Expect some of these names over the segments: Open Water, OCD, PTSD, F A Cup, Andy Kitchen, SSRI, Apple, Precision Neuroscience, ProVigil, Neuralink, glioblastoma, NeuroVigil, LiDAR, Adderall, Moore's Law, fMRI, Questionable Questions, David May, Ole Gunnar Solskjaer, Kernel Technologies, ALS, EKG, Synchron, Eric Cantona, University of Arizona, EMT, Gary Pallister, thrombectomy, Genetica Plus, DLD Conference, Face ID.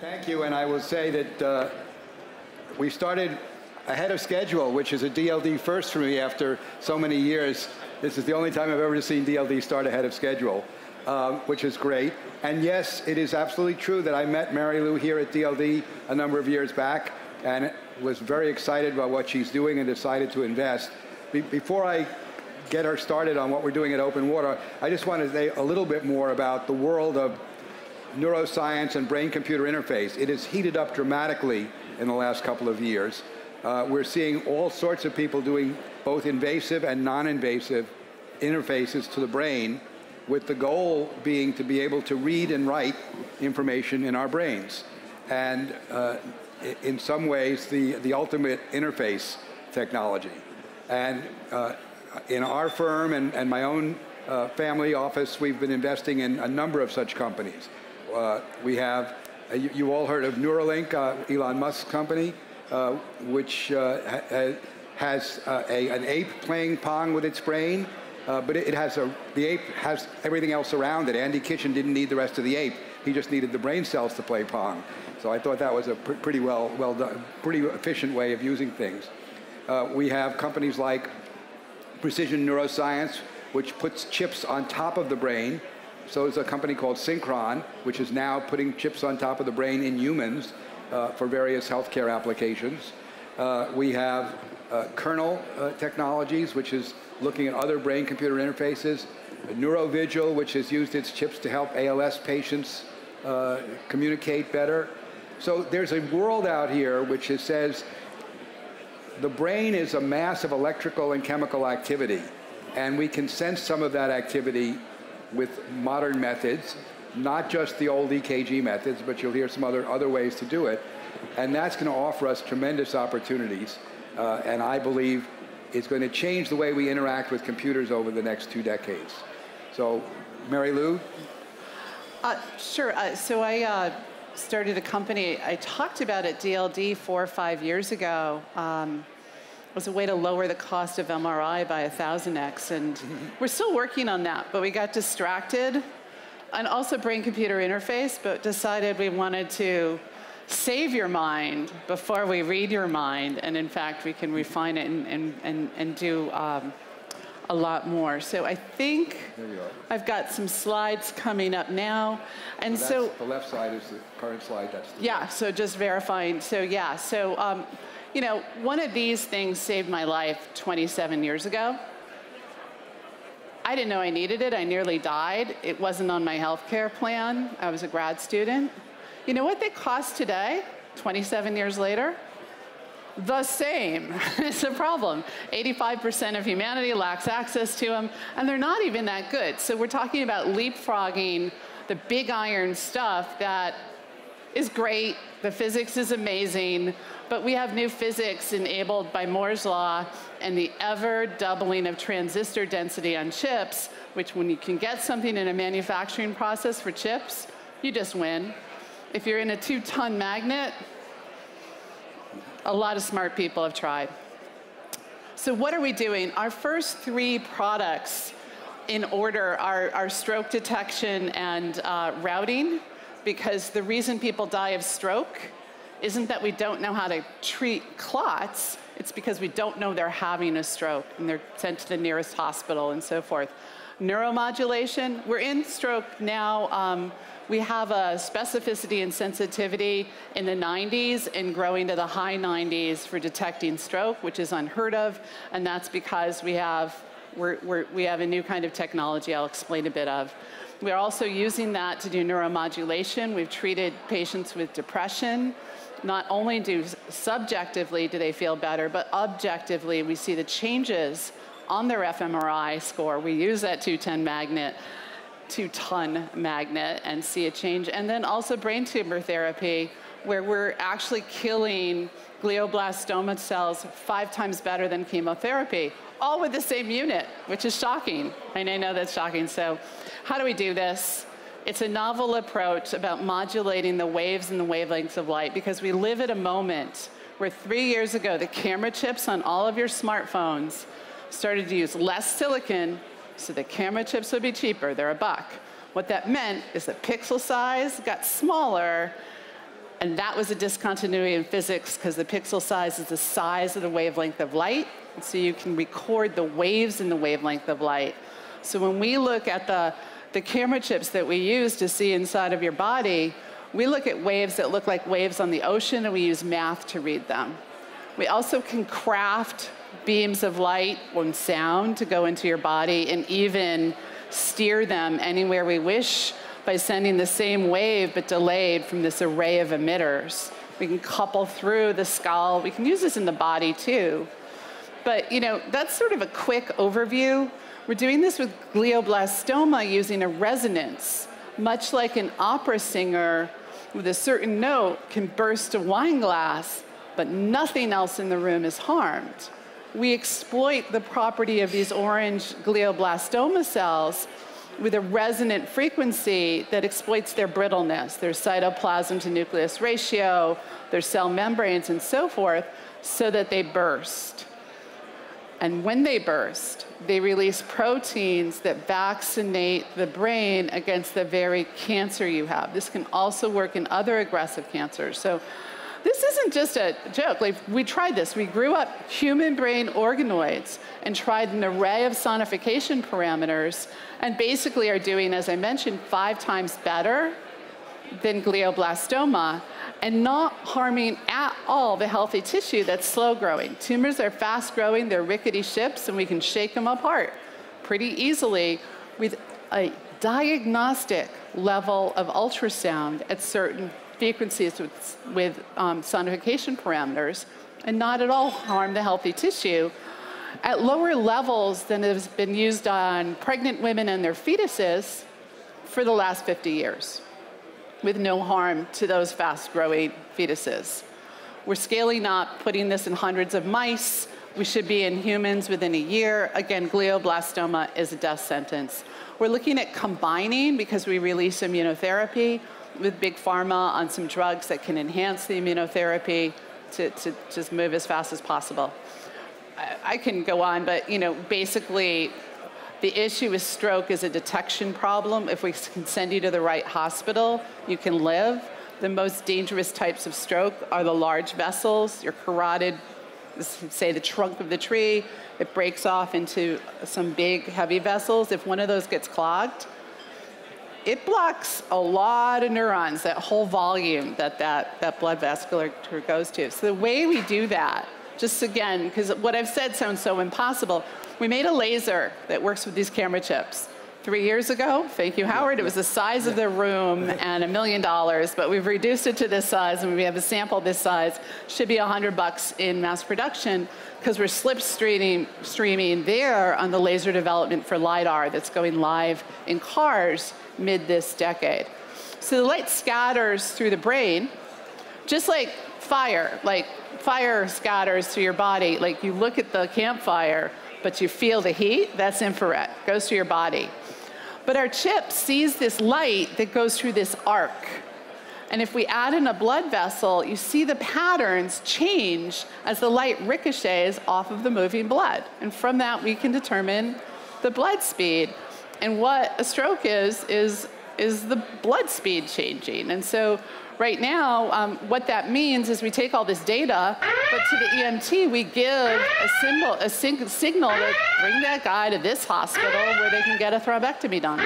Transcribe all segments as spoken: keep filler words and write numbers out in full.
Thank you, and I will say that uh, we started ahead of schedule, which is a D L D first for me after so many years. This is the only time I've ever seen D L D start ahead of schedule, um, which is great. And yes, it is absolutely true that I met Mary Lou here at D L D a number of years back and was very excited about what she's doing and decided to invest. Be before I get her started on what we're doing at Open Water, I just want to say a little bit more about the world of neuroscience and brain-computer interface. It has heated up dramatically in the last couple of years. Uh, we're seeing all sorts of people doing both invasive and non-invasive interfaces to the brain, with the goal being to be able to read and write information in our brains. And uh, in some ways, the, the ultimate interface technology. And uh, in our firm and, and my own uh, family office, we've been investing in a number of such companies. Uh, we have, uh, you, you all heard of Neuralink, uh, Elon Musk's company, uh, which uh, ha has uh, a, an ape playing Pong with its brain, uh, but it, it has a, the ape has everything else around it. Andy Kitchen didn't need the rest of the ape. He just needed the brain cells to play Pong. So I thought that was a pr pretty well, well done, pretty efficient way of using things. Uh, we have companies like Precision Neuroscience, which puts chips on top of the brain. So there's a company called Synchron, which is now putting chips on top of the brain in humans uh, for various healthcare applications. Uh, we have uh, Kernel uh, Technologies, which is looking at other brain-computer interfaces. NeuroVigil, which has used its chips to help A L S patients uh, communicate better. So there's a world out here which is, says the brain is a mass of electrical and chemical activity, and we can sense some of that activity with modern methods, not just the old E K G methods, but you'll hear some other, other ways to do it. And that's going to offer us tremendous opportunities, uh, and I believe it's going to change the way we interact with computers over the next two decades. So, Mary Lou? Uh, sure. Uh, so I uh, started a company I talked about at D L D four or five years ago. Um, was a way to lower the cost of M R I by a thousand X, and we're still working on that, but we got distracted, and also brain-computer interface, but decided we wanted to save your mind before we read your mind, and in fact, we can refine it and, and, and, and do um, a lot more. So I think I've got some slides coming up now, and so... The left side is the current slide, that's the... Yeah, so just verifying, so yeah, so... Um, You know, one of these things saved my life twenty-seven years ago. I didn't know I needed it. I nearly died. It wasn't on my health care plan. I was a grad student. You know what they cost today, twenty-seven years later? The same. It's a problem. eighty-five percent of humanity lacks access to them, and they're not even that good. So we're talking about leapfrogging the big iron stuff that is great. The physics is amazing. But we have new physics enabled by Moore's Law and the ever-doubling of transistor density on chips, which when you can get something in a manufacturing process for chips, you just win. If you're in a two-ton magnet, a lot of smart people have tried. So what are we doing? Our first three products in order are, are stroke detection and uh, routing, because the reason people die of stroke isn't that we don't know how to treat clots, it's because we don't know they're having a stroke and they're sent to the nearest hospital and so forth. Neuromodulation, we're in stroke now. Um, we have a specificity and sensitivity in the nineties and growing to the high nineties for detecting stroke, which is unheard of, and that's because we have, we're, we're, we have a new kind of technology I'll explain a bit of. We're also using that to do neuromodulation. We've treated patients with depression. Not only do subjectively do they feel better, but objectively we see the changes on their fMRI score. We use that two-ton magnet, two-ton magnet, and see a change. And then also brain tumor therapy, where we're actually killing glioblastoma cells five times better than chemotherapy, all with the same unit, which is shocking. And I know that's shocking. So how do we do this? It's a novel approach about modulating the waves and the wavelengths of light, because we live at a moment where three years ago, the camera chips on all of your smartphones started to use less silicon, so the camera chips would be cheaper. They're a buck. What that meant is the pixel size got smaller, And that was a discontinuity in physics because the pixel size is the size of the wavelength of light. And so you can record the waves in the wavelength of light. So when we look at the, the camera chips that we use to see inside of your body, we look at waves that look like waves on the ocean, and we use math to read them. We also can craft beams of light and sound to go into your body and even steer them anywhere we wish by sending the same wave but delayed from this array of emitters. We can couple through the skull. We can use this in the body too. But you know, that's sort of a quick overview. We're doing this with glioblastoma using a resonance, much like an opera singer with a certain note can burst a wine glass, but nothing else in the room is harmed. We exploit the property of these orange glioblastoma cells with a resonant frequency that exploits their brittleness, their cytoplasm to nucleus ratio, their cell membranes, and so forth, so that they burst. And when they burst, they release proteins that vaccinate the brain against the very cancer you have. This can also work in other aggressive cancers. So this isn't just a joke. Like, we tried this. We grew up human brain organoids and tried an array of sonification parameters and basically are doing, as I mentioned, five times better than glioblastoma and not harming at all the healthy tissue that's slow-growing. Tumors are fast-growing. They're rickety ships, and we can shake them apart pretty easily with a diagnostic level of ultrasound at certain frequencies with, with um, sonification parameters and not at all harm the healthy tissue at lower levels than has been used on pregnant women and their fetuses for the last fifty years, with no harm to those fast-growing fetuses. We're scaling up, putting this in hundreds of mice. We should be in humans within a year. Again, glioblastoma is a death sentence. We're looking at combining, because we release immunotherapy, with big pharma on some drugs that can enhance the immunotherapy to, to just move as fast as possible. I, I can go on, but you know, basically, the issue with stroke is a detection problem. If we can send you to the right hospital, you can live. The most dangerous types of stroke are the large vessels, your carotid, say the trunk of the tree. It breaks off into some big, heavy vessels. If one of those gets clogged, it blocks a lot of neurons, that whole volume that, that that blood vasculature goes to. So the way we do that, just again, because what I've said sounds so impossible, we made a laser that works with these camera chips. Three years ago, thank you, Howard, it was the size of the room and a million dollars, but we've reduced it to this size, and we have a sample this size. Should be a hundred bucks in mass production, because we're slipstreaming streaming there on the laser development for LiDAR that's going live in cars mid this decade. So the light scatters through the brain, just like fire, like fire scatters through your body. Like, you look at the campfire, but you feel the heat, that's infrared, goes through your body. But our chip sees this light that goes through this arc. And if we add in a blood vessel, you see the patterns change as the light ricochets off of the moving blood. And from that, we can determine the blood speed. And what a stroke is, is, is the blood speed changing. And so right now, um, what that means is we take all this data, but to the E M T, we give a, symbol, a sig signal to bring that guy to this hospital where they can get a thrombectomy done.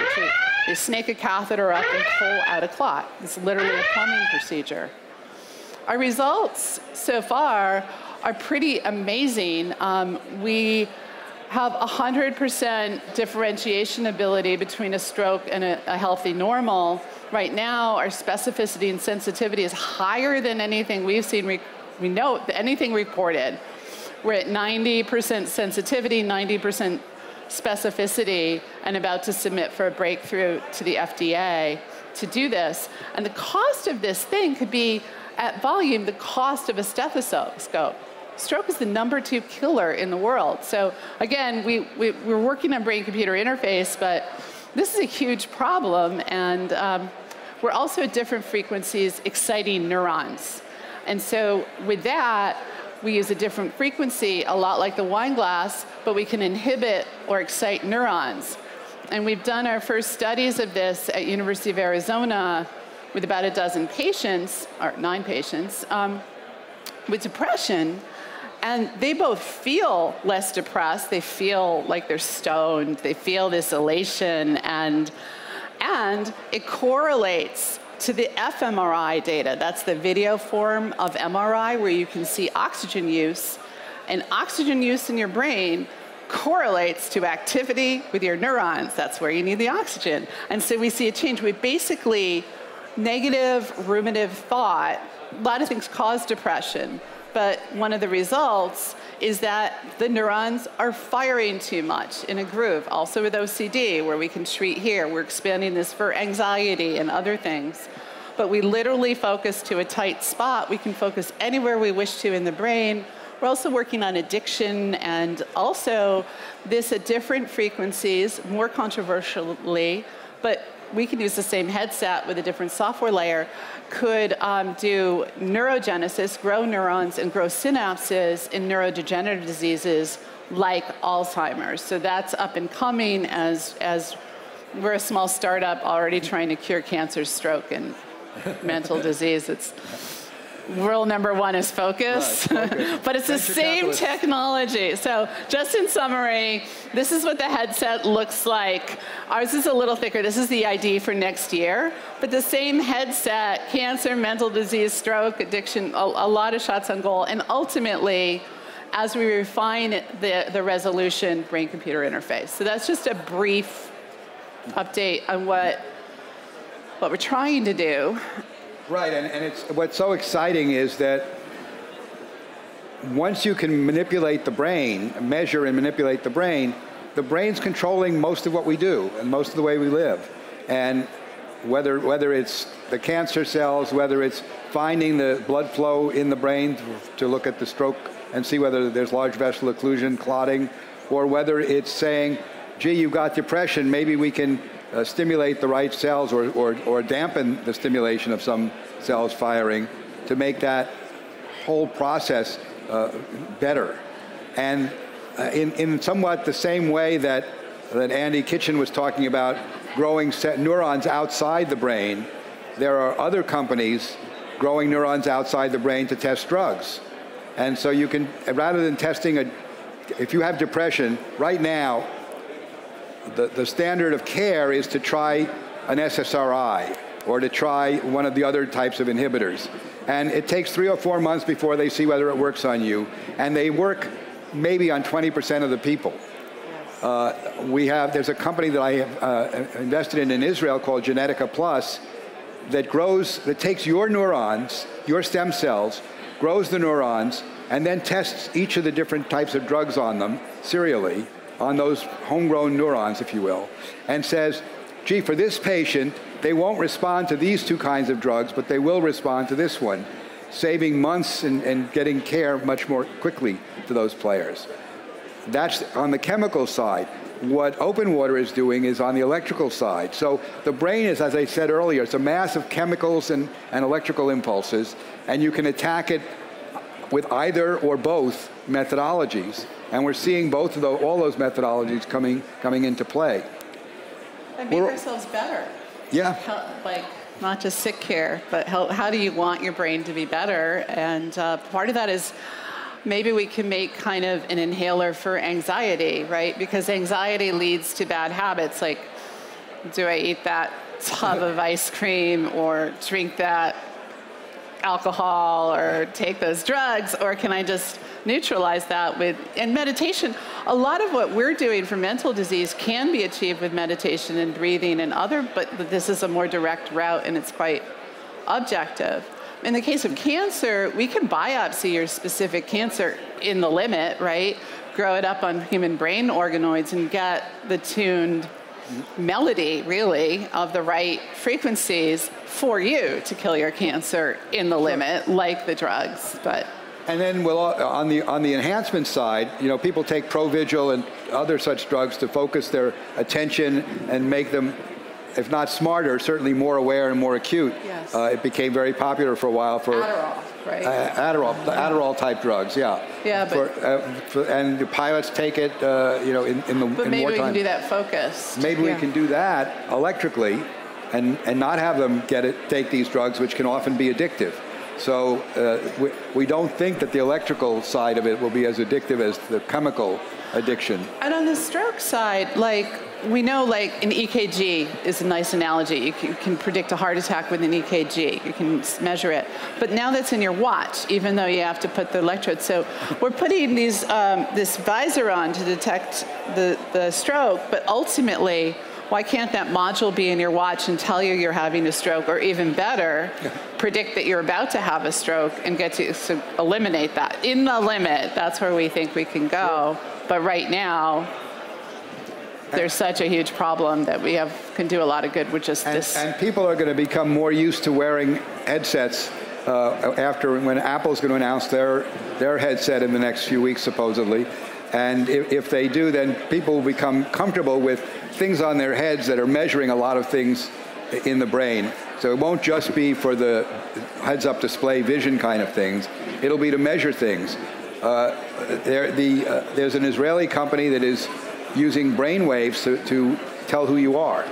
They snake a catheter up and pull out a clot. It's literally a plumbing procedure. Our results so far are pretty amazing. Um, we have one hundred percent differentiation ability between a stroke and a, a healthy normal. Right now, our specificity and sensitivity is higher than anything we've seen, re we know, anything reported. We're at ninety percent sensitivity, ninety percent specificity, and about to submit for a breakthrough to the F D A to do this. And the cost of this thing could be, at volume, the cost of a stethoscope. Stroke is the number two killer in the world. So again, we, we, we're working on brain-computer interface, but this is a huge problem. And um, we're also at different frequencies exciting neurons. And so with that, we use a different frequency, a lot like the wine glass, but we can inhibit or excite neurons. And we've done our first studies of this at University of Arizona with about a dozen patients, or nine patients, um, with depression. And they both feel less depressed. They feel like they're stoned. They feel this elation. And, and it correlates to the fMRI data. That's the video form of M R I, where you can see oxygen use. And oxygen use in your brain correlates to activity with your neurons. That's where you need the oxygen. And so we see a change. We basically, negative ruminative thought, a lot of things cause depression. But one of the results is that the neurons are firing too much in a groove. Also with O C D, where we can treat here. We're expanding this for anxiety and other things. But we literally focus to a tight spot. We can focus anywhere we wish to in the brain. We're also working on addiction, and also this at different frequencies, more controversially, but we can use the same headset with a different software layer, could um, do neurogenesis, grow neurons, and grow synapses in neurodegenerative diseases like Alzheimer's. So that's up and coming, as, as we're a small startup already trying to cure cancer, stroke, and mental disease. It's, rule number one is focus, right, focus. But it's the same technology. So just in summary, this is what the headset looks like. Ours is a little thicker. This is the I D for next year. But the same headset, cancer, mental disease, stroke, addiction, a, a lot of shots on goal. And ultimately, as we refine the, the resolution, brain-computer interface. So that's just a brief update on what, what we're trying to do. Right, and, and it's, what's so exciting is that once you can manipulate the brain, measure and manipulate the brain, the brain's controlling most of what we do and most of the way we live. And whether, whether it's the cancer cells, whether it's finding the blood flow in the brain to look at the stroke and see whether there's large vessel occlusion, clotting, or whether it's saying, gee, you've got depression, maybe we can Uh, stimulate the right cells, or, or, or dampen the stimulation of some cells firing to make that whole process uh, better. And uh, in, in somewhat the same way that, that Andy Kitchen was talking about growing set neurons outside the brain, there are other companies growing neurons outside the brain to test drugs. And so you can, rather than testing a, if you have depression right now, The, the standard of care is to try an S S R I or to try one of the other types of inhibitors. And it takes three or four months before they see whether it works on you. And they work maybe on twenty percent of the people. Yes. Uh, we have, there's a company that I have uh, invested in in Israel called Genetica Plus that grows, that takes your neurons, your stem cells, grows the neurons, and then tests each of the different types of drugs on them serially, on those homegrown neurons, if you will, and says, gee, for this patient, they won't respond to these two kinds of drugs, but they will respond to this one, saving months and, and getting care much more quickly to those players. That's on the chemical side. What Open Water is doing is on the electrical side. So the brain is, as I said earlier, it's a mass of chemicals and, and electrical impulses, and you can attack it with either or both methodologies. And we're seeing both of the, all those methodologies coming, coming into play. And make we're, ourselves better. Yeah. Help, like, not just sick care, but help, how do you want your brain to be better? And uh, part of that is maybe we can make kind of an inhaler for anxiety, right? Because anxiety leads to bad habits, like, do I eat that tub of ice cream, or drink that alcohol, or take those drugs, or can I just neutralize that with, and meditation. A lot of what we're doing for mental disease can be achieved with meditation and breathing and other, but this is a more direct route and it's quite objective. In the case of cancer, we can biopsy your specific cancer in the limit, right? Grow it up on human brain organoids and get the tuned melody, really, of the right frequencies for you to kill your cancer in the limit, like the drugs. But and then we'll, on the on the enhancement side, you know, people take ProVigil and other such drugs to focus their attention and make them, if not smarter, certainly more aware and more acute. Yes. Uh, it became very popular for a while for Adderall, right? Uh, Adderall, the Adderall type drugs, yeah. Yeah, for, but uh, for, and the pilots take it, uh, you know, in, in the. But in maybe wartime. We can do that focus. Maybe yeah. we can do that electrically, and, and not have them get it, take these drugs, which can often be addictive. So uh, we, we don't think that the electrical side of it will be as addictive as the chemical addiction. And on the stroke side, like, we know, like, an E K G is a nice analogy. You can, can predict a heart attack with an E K G. You can measure it. But now that's in your watch, even though you have to put the electrode. So we're putting these, um, this visor on to detect the, the stroke, but ultimately, why can't that module be in your watch and tell you you're having a stroke, or even better, yeah. predict that you're about to have a stroke and get to so eliminate that? In the limit, that's where we think we can go. Sure. But right now, and there's such a huge problem that we have can do a lot of good with just and, this. And people are going to become more used to wearing headsets uh, after when Apple's going to announce their, their headset in the next few weeks, supposedly. And if, if they do, then people will become comfortable with things on their heads that are measuring a lot of things in the brain. So it won't just be for the heads-up display vision kind of things. It'll be to measure things. Uh, there, the, uh, there's an Israeli company that is using brain waves to, to tell who you are.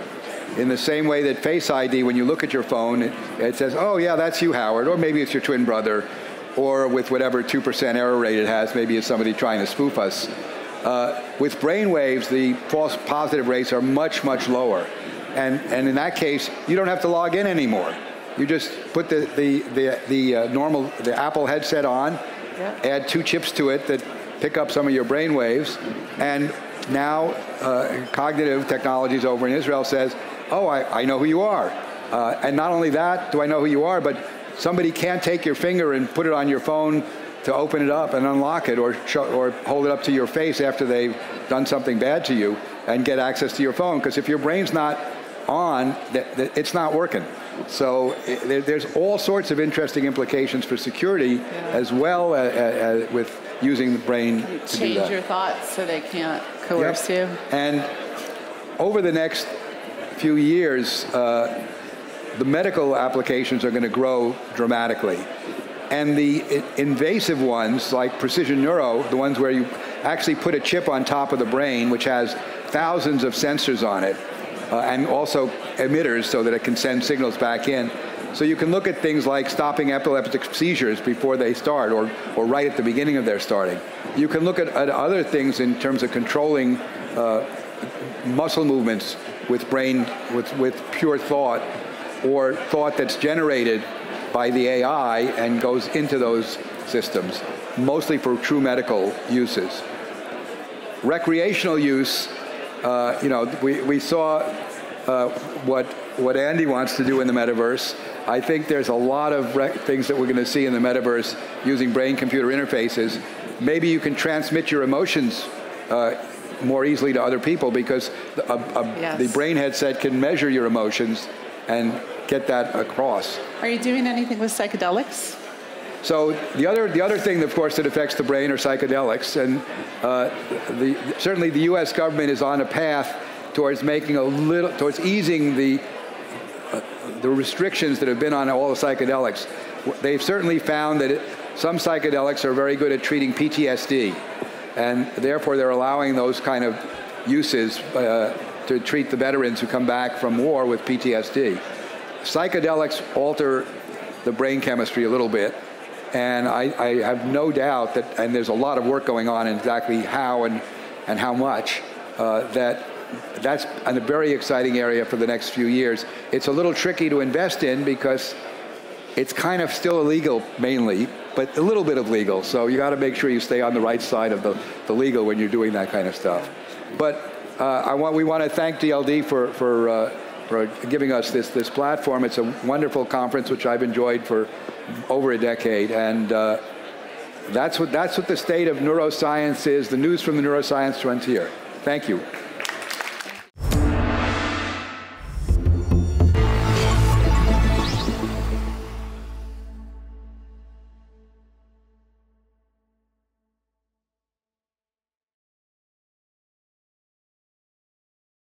In the same way that Face I D, when you look at your phone, it, it says, oh yeah, that's you, Howard, or maybe it's your twin brother, or with whatever two percent error rate it has, maybe it's somebody trying to spoof us. Uh, with brain waves, the false positive rates are much, much lower. And, and in that case, you don't have to log in anymore. You just put the, the, the, the uh, normal, the Apple headset on, yeah. add two chips to it that pick up some of your brain waves, and now uh, Cognitive Technologies over in Israel says, oh, I, I know who you are. Uh, and not only that, do I know who you are, but somebody can't take your finger and put it on your phone to open it up and unlock it, or, show, or hold it up to your face after they've done something bad to you and get access to your phone. Because if your brain's not on, th th it's not working. So it, there's all sorts of interesting implications for security yeah. as well as, as with using the brain you to change do that. Your thoughts so they can't coerce yep. you. And over the next few years, uh, the medical applications are going to grow dramatically. And the invasive ones, like Precision Neuro, the ones where you actually put a chip on top of the brain, which has thousands of sensors on it, uh, and also emitters so that it can send signals back in. So you can look at things like stopping epileptic seizures before they start, or, or right at the beginning of their starting. You can look at, at other things in terms of controlling uh, muscle movements with brain, with, with pure thought, or thought that's generated by the A I and goes into those systems, mostly for true medical uses. Recreational use, uh, you know, we, we saw uh, what, what Andy wants to do in the metaverse. I think there's a lot of rec things that we're going to see in the metaverse using brain-computer interfaces. Maybe you can transmit your emotions uh, more easily to other people, because the, a, a, yes. the brain headset can measure your emotions and get that across. Are you doing anything with psychedelics? So the other, the other thing, of course, that affects the brain are psychedelics. And uh, the, certainly the U S government is on a path towards making a little, towards easing the, uh, the restrictions that have been on all the psychedelics. They've certainly found that it, some psychedelics are very good at treating P T S D. And therefore, they're allowing those kind of uses uh, to treat the veterans who come back from war with P T S D. Psychedelics alter the brain chemistry a little bit, and I, I have no doubt that, and there's a lot of work going on in exactly how and, and how much, uh, that that's a very exciting area for the next few years. It's a little tricky to invest in because it's kind of still illegal mainly, but a little bit of legal, so you gotta make sure you stay on the right side of the, the legal when you're doing that kind of stuff. But Uh, I want, we want to thank D L D for, for, uh, for giving us this, this platform. It's a wonderful conference, which I've enjoyed for over a decade. And uh, that's, what, that's what the state of neuroscience is, the news from the neuroscience frontier. Thank you.